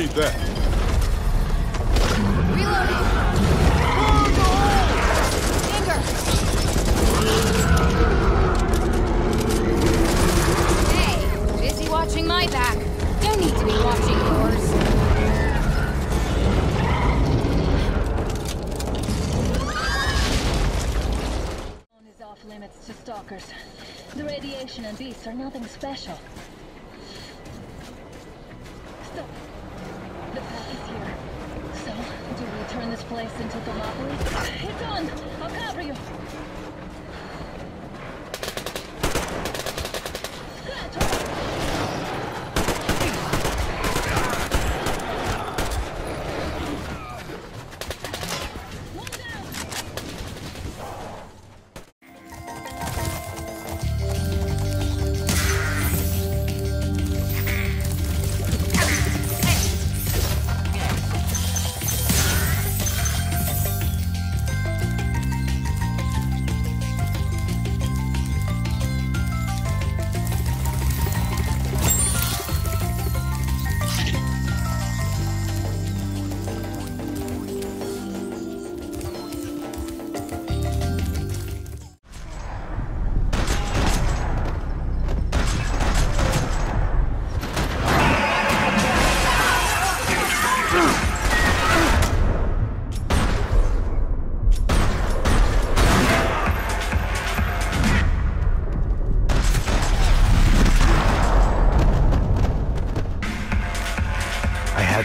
need that. Reloading. Longer. Hey, busy watching my back. Don't need to be watching yours. Limits to stalkers. The radiation and beasts are nothing special. Stop. The path is here. So, do we turn this place into Thermopylae? It's on! I'll cover you!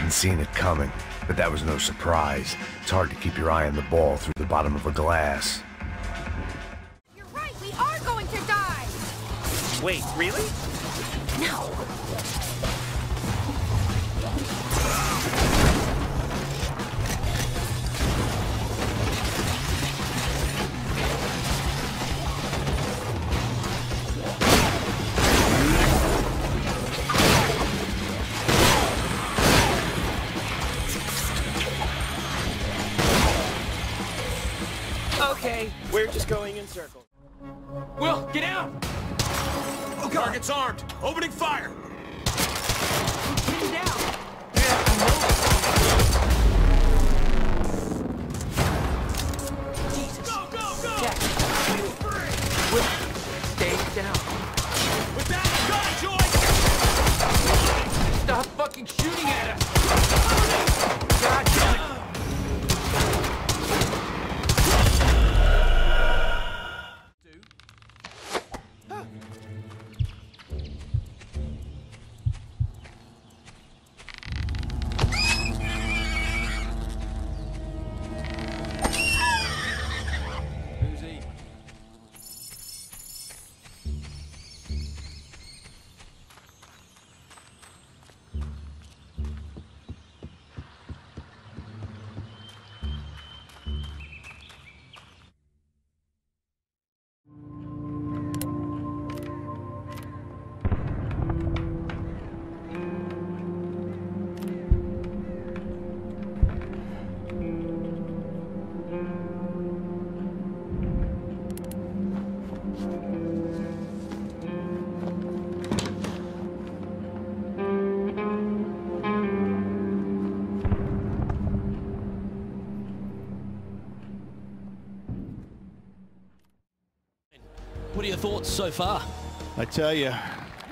Seen it coming, but that was no surprise. It's hard to keep your eye on the ball through the bottom of a glass. You're right, we are going to die! Wait, really? No. Okay, we're just going in circles. Will, get out! Oh, God. Target's armed. Opening fire. Get down. Jesus. Go, go, go! Jack, Will, stay down. With that, gun, Joy! Stop fucking shooting at us! God damn it! What are your thoughts so far? I tell you,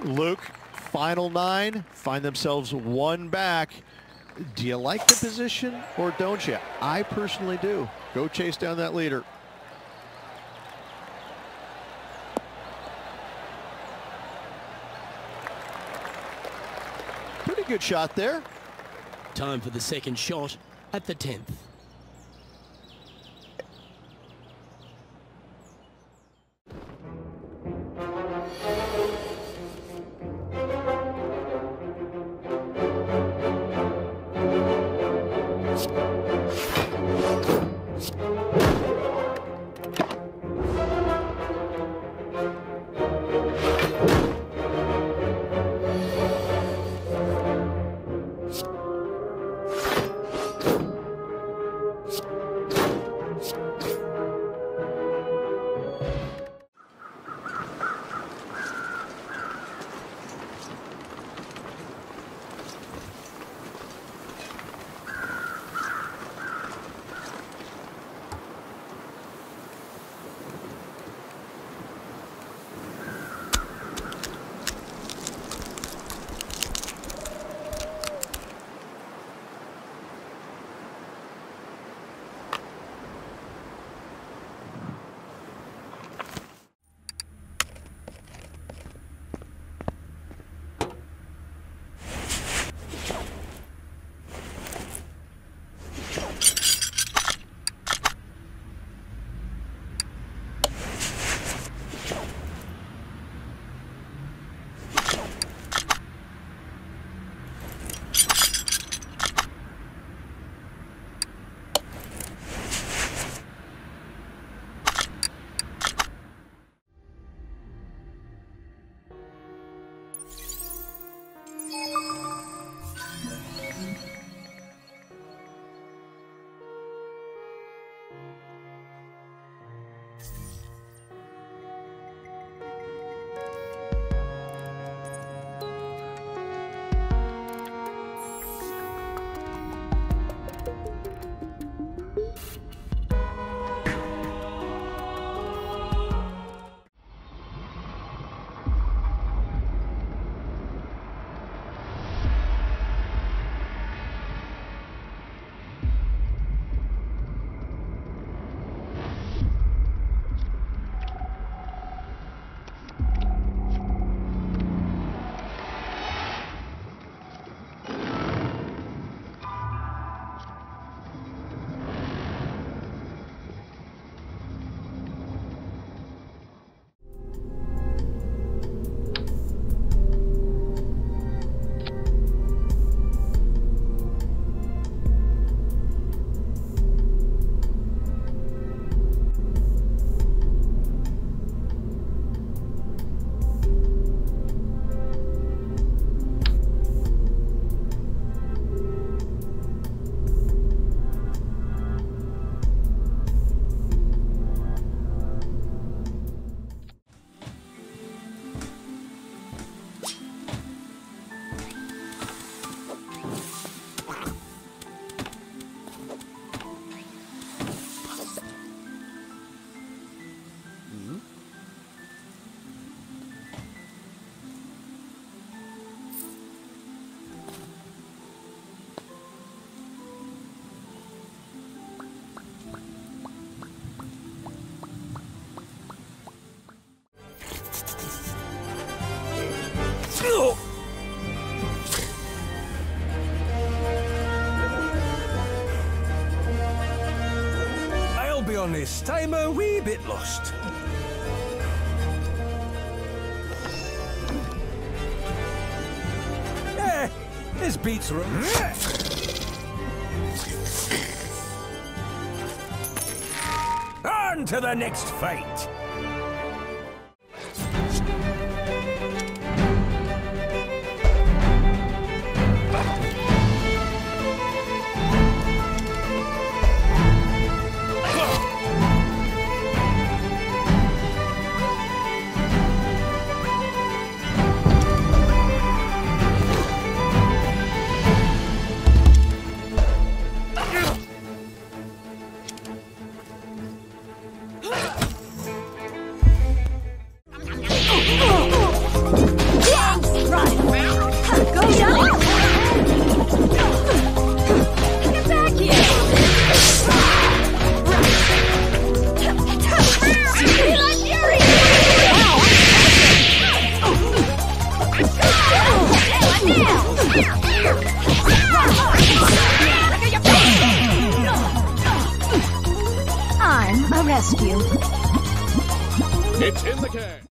Luke, final nine, find themselves one back. Do you like the position or don't you? I personally do. Go chase down that leader. Pretty good shot there. Time for the second shot at the 10th. this time a wee bit lost. Eh, this beats On to the next fight. I'm a rescue. It's in the can.